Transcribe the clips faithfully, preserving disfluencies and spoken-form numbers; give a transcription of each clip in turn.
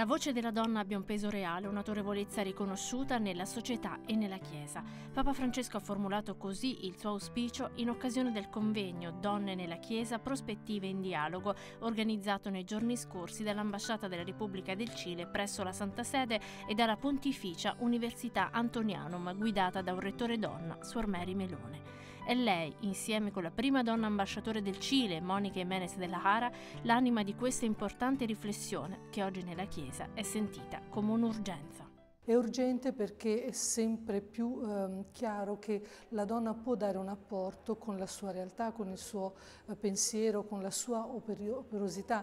La voce della donna abbia un peso reale, un'autorevolezza riconosciuta nella società e nella Chiesa. Papa Francesco ha formulato così il suo auspicio in occasione del convegno Donne nella Chiesa, prospettive in dialogo, organizzato nei giorni scorsi dall'Ambasciata della Repubblica del Cile presso la Santa Sede e dalla Pontificia Università Antonianum, guidata da un rettore donna, Suor Mary Melone. È lei, insieme con la prima donna ambasciatore del Cile, Monica Jiménez de la Hara, l'anima di questa importante riflessione che oggi nella Chiesa è sentita come un'urgenza. È urgente perché è sempre più eh, chiaro che la donna può dare un apporto con la sua realtà, con il suo eh, pensiero, con la sua operosità.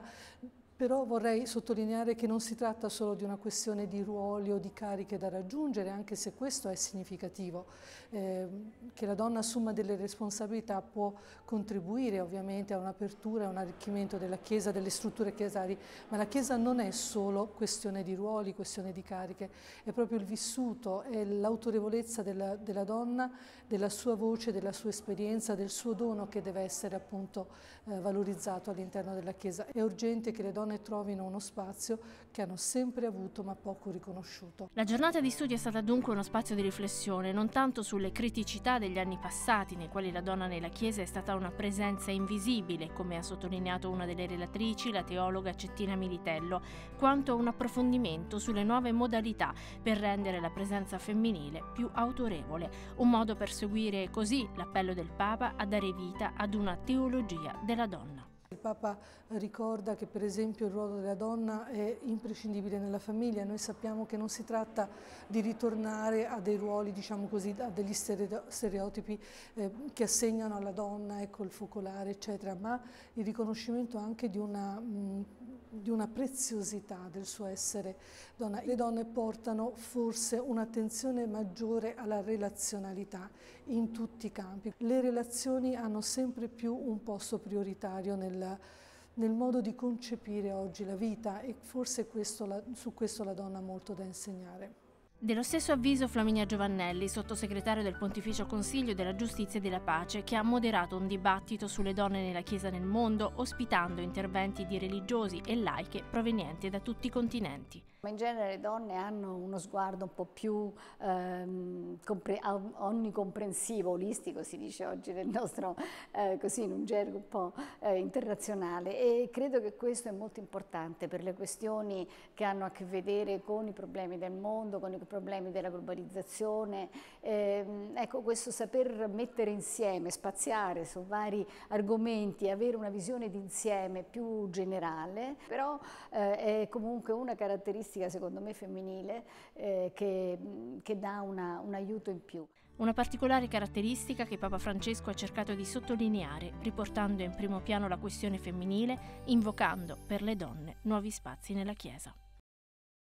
Però vorrei sottolineare che non si tratta solo di una questione di ruoli o di cariche da raggiungere, anche se questo è significativo. Eh, che la donna assuma delle responsabilità può contribuire ovviamente a un'apertura e un arricchimento della Chiesa, delle strutture chiesari, ma la Chiesa non è solo questione di ruoli, questione di cariche, è proprio il vissuto, è l'autorevolezza della, della donna, della sua voce, della sua esperienza, del suo dono che deve essere appunto eh, valorizzato all'interno della Chiesa. È urgente che le donne trovino uno spazio che hanno sempre avuto ma poco riconosciuto. La giornata di studio è stata dunque uno spazio di riflessione, non tanto sulle criticità degli anni passati nei quali la donna nella Chiesa è stata una presenza invisibile, come ha sottolineato una delle relatrici, la teologa Cettina Militello, quanto un approfondimento sulle nuove modalità per rendere la presenza femminile più autorevole, un modo per seguire così l'appello del Papa a dare vita ad una teologia della donna. Il Papa ricorda che per esempio il ruolo della donna è imprescindibile nella famiglia. Noi sappiamo che non si tratta di ritornare a dei ruoli, diciamo così, a degli stereotipi eh, che assegnano alla donna, ecco, il focolare eccetera, ma il riconoscimento anche di una, mh, di una preziosità del suo essere donna. Le donne portano forse un'attenzione maggiore alla relazionalità in tutti i campi. Le relazioni hanno sempre più un posto prioritario nel nel modo di concepire oggi la vita, e forse questo, la, su questo la donna ha molto da insegnare. Dello stesso avviso Flaminia Giovannelli, sottosegretario del Pontificio Consiglio della Giustizia e della Pace, che ha moderato un dibattito sulle donne nella Chiesa nel mondo, ospitando interventi di religiosi e laiche provenienti da tutti i continenti. In genere le donne hanno uno sguardo un po' più ehm, onnicomprensivo, olistico si dice oggi nel nostro, eh, così in un gergo un po' eh, internazionale, e credo che questo è molto importante per le questioni che hanno a che vedere con i problemi del mondo, con i problemi della globalizzazione. Eh, ecco, questo saper mettere insieme, spaziare su vari argomenti, avere una visione d'insieme più generale, però eh, è comunque una caratteristica secondo me femminile eh, che, che dà una, un aiuto in più. Una particolare caratteristica che Papa Francesco ha cercato di sottolineare, riportando in primo piano la questione femminile, invocando per le donne nuovi spazi nella Chiesa.